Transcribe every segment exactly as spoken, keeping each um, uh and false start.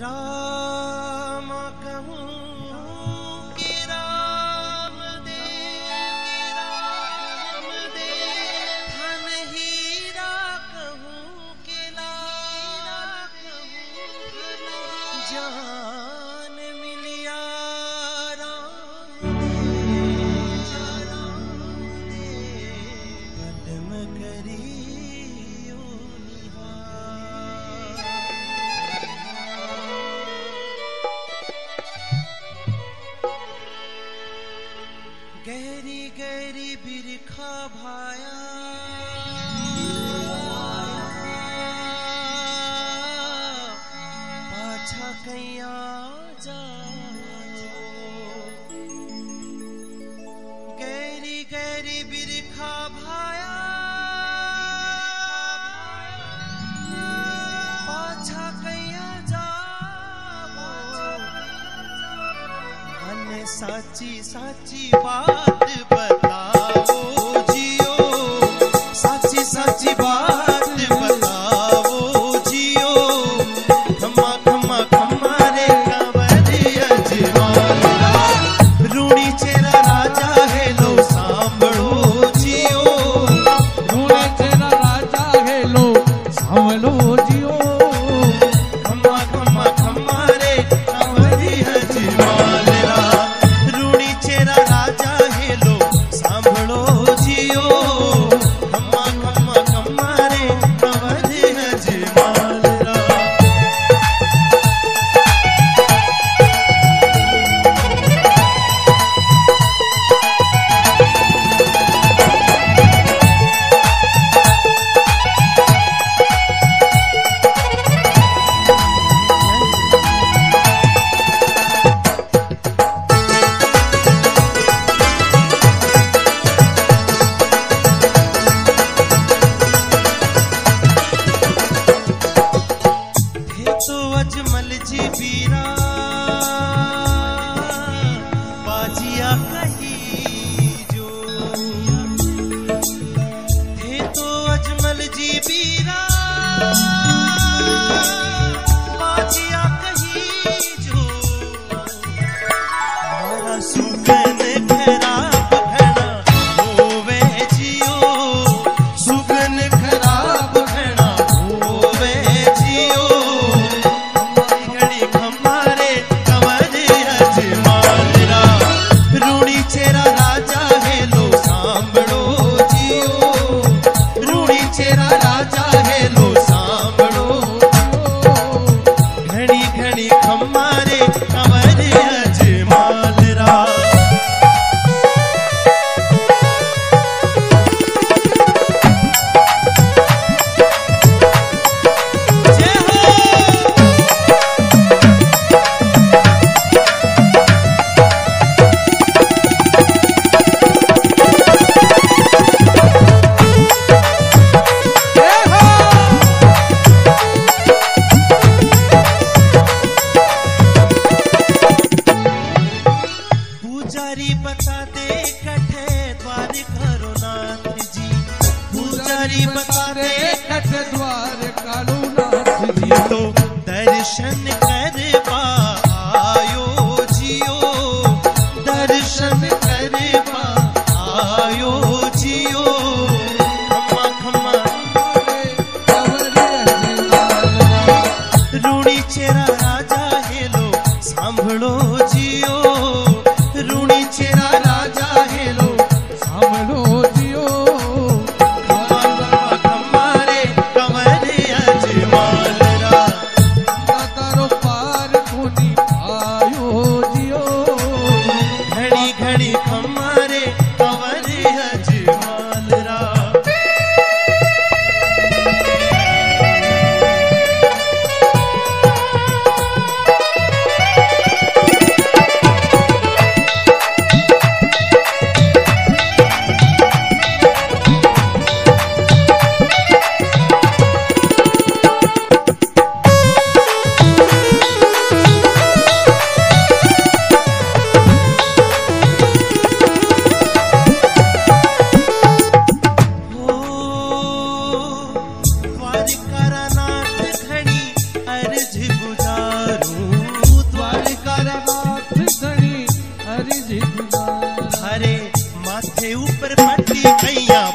राम कहूँ कि राम देव राम देव धन हीरा कहूँ कि हीरा कहूँ जान मिलिया राम देव राम देव पद्म करी गहरी गहरी बिरखा भाया पाछा कैया जाओ गहरी गहरी बिरखा भाया पाछा कैया जाओ अने साची साची बात बताओ जियो साची साची बात बताओ जियो खमा खमा खमा रे कंवरिया जवान रूणी चेरा राजा है लो सांभळो जियो रूणी चेरा राजा है लो सांभळो जियो खमा खमा खमा रे कंवरिया जवान रूणी चेरा राजा है लो सांभळो जियो खम्मा खम्मा खम्मा रे कंवरिया जवान रा। अजमल जी बीरा बाजिया कही जो थे तो अजमल जी बीरा बाजिया कही जो हमारा सुगन खराब घना होवे जियो सुगन खराब घना होवे जियो पुजारी बता दे कठे द्वार करो नाथ जी पुजारी बता दे कठे द्वार करो नाथ जी तो दर्शन कर पायो जियो दर्शन कर पायो जियो खम्मा खम्मा रूणी चेरा राजा हे लो सांभळो जियो रूणी चेरा राजा है लो सांभळो जियो खम्मा खम्मा खम्मा रे कंवरिया जवान रा तारो पार राजा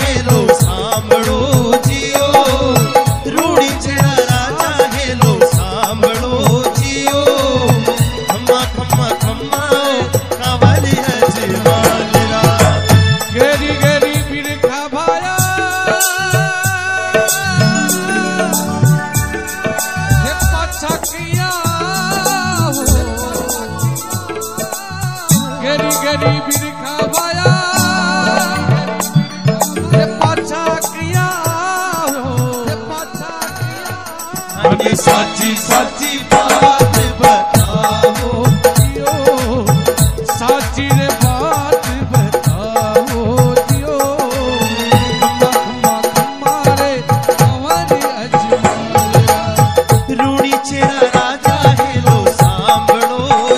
हेलो सांभळो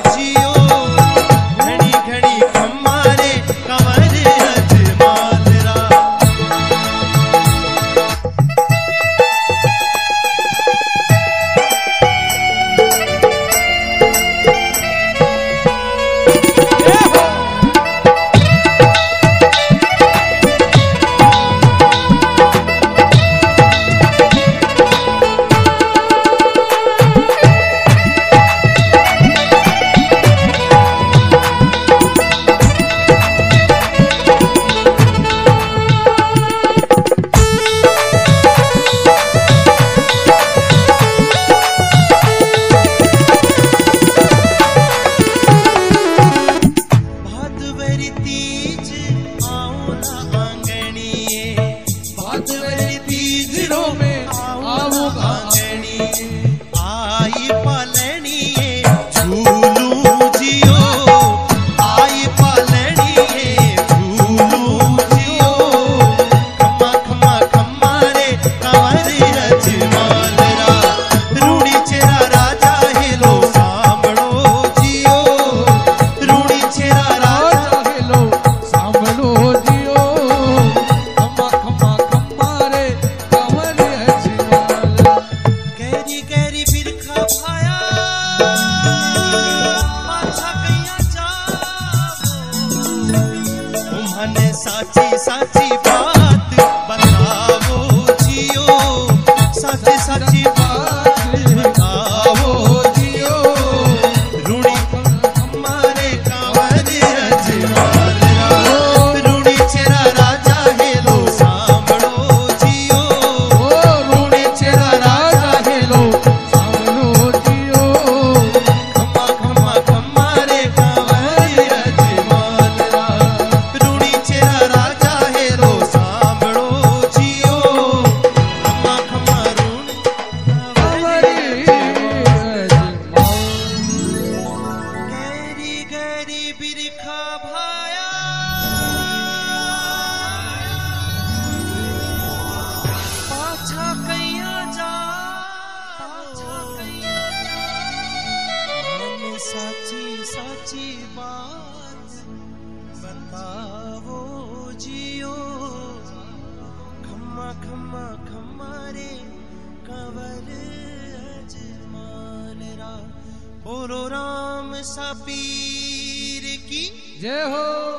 पीर की जय हो।